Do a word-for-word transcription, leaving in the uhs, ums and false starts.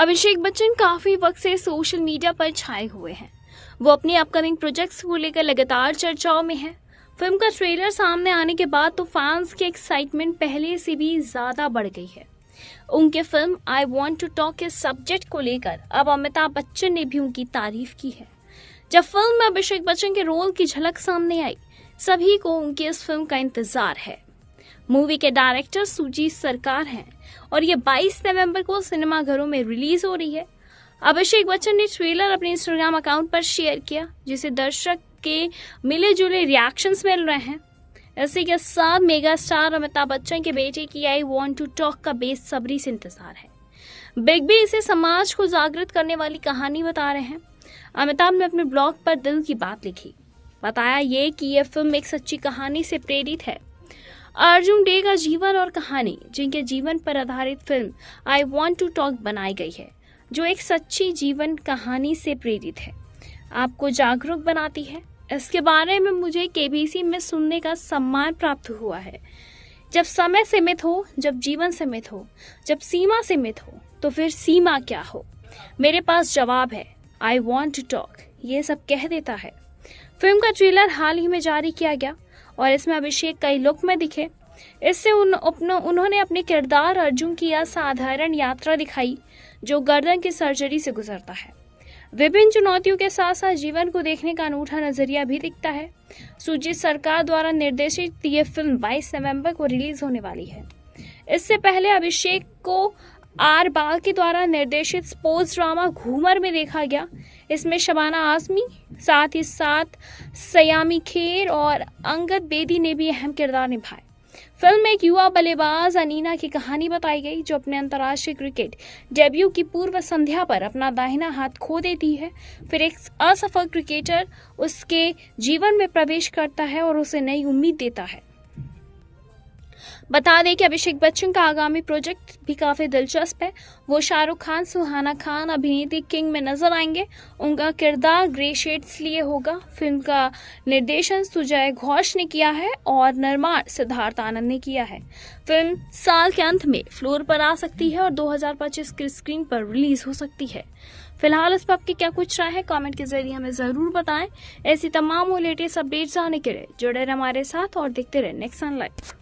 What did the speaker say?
अभिषेक बच्चन काफी वक्त से सोशल मीडिया पर छाए हुए हैं। वो अपने अपकमिंग प्रोजेक्ट्स को लेकर लगातार चर्चाओं में हैं। फिल्म का ट्रेलर सामने आने के बाद तो फैंस की एक्साइटमेंट पहले से भी ज्यादा बढ़ गई है। उनके film I want to talk के सब्जेक्ट को लेकर अब अमिताभ बच्चन ने भी उनकी तारीफ की है। जब फिल्म में अभिषेक बच्चन के रोल की झलक सामने आई, सभी को उनकी इस फिल्म का इंतजार है। मूवी के डायरेक्टर सुजीत सरकार हैं और ये बाईस नवंबर को सिनेमाघरों में रिलीज हो रही है। अभिषेक बच्चन ने ट्रेलर अपने इंस्टाग्राम अकाउंट पर शेयर किया, जिसे दर्शक के मिले जुले रिएक्शंस मिल रहे हैं। इसी के साथ मेगा स्टार अमिताभ बच्चन के बेटे की आई वॉन्ट टू टॉक का बेसब्री से इंतजार है। बिग बी इसे समाज को जागृत करने वाली कहानी बता रहे हैं। अमिताभ ने अपने ब्लॉग पर दिल की बात लिखी, बताया ये कि यह फिल्म एक सच्ची कहानी से प्रेरित है। अर्जुन देव का जीवन और कहानी, जिनके जीवन पर आधारित film I want to talk बनाई गई है, जो एक सच्ची जीवन कहानी से प्रेरित है, आपको जागरूक बनाती है। इसके बारे में मुझे केबीसी में सुनने का सम्मान प्राप्त हुआ है। जब समय सीमित हो, जब जीवन सीमित हो, जब सीमा सीमित हो, तो फिर सीमा क्या हो? मेरे पास जवाब है। आई वॉन्ट टू टॉक ये सब कह देता है। फिल्म का ट्रेलर हाल ही में जारी किया गया और इसमें अभिषेक कई लुक में दिखे। इससे उन, उन्होंने अपने किरदार अर्जुन की असाधारण यात्रा दिखाई, जो गर्दन की सर्जरी से गुजरता है। विभिन्न चुनौतियों के साथ साथ जीवन को देखने का अनूठा नजरिया भी दिखता है। सुजीत सरकार द्वारा निर्देशित यह फिल्म बाईस नवंबर को रिलीज होने वाली है। इससे पहले अभिषेक को आर बाल्की द्वारा निर्देशित स्पोर्ट्स ड्रामा घूमर में देखा गया। इसमें शबाना आजमी, साथ ही साथ सयामी खेर और अंगद बेदी ने भी अहम किरदार निभाए। फिल्म में एक युवा बल्लेबाज अनीना की कहानी बताई गई, जो अपने अंतर्राष्ट्रीय क्रिकेट डेब्यू की पूर्व संध्या पर अपना दाहिना हाथ खो देती है। फिर एक असफल क्रिकेटर उसके जीवन में प्रवेश करता है और उसे नई उम्मीद देता है। बता दें कि अभिषेक बच्चन का आगामी प्रोजेक्ट भी काफी दिलचस्प है। वो शाहरुख खान, सुहाना खान अभिनेत्री किंग में नजर आएंगे। उनका किरदार ग्रे शेड्स लिए होगा। फिल्म का निर्देशन सुजय घोष ने किया है और निर्माण सिद्धार्थ आनंद ने किया है। फिल्म साल के अंत में फ्लोर पर आ सकती है और दो हज़ार पच्चीस की स्क्रीन पर रिलीज हो सकती है। फिलहाल इस पर आपकी क्या कुछ राय है, कमेंट के जरिए हमें जरूर बताएं। ऐसी तमाम और लेटेस्ट अपडेट्स आने के लिए जुड़े रहे हमारे साथ और देखते रहे नेक्स्ट नाइन लाइफ।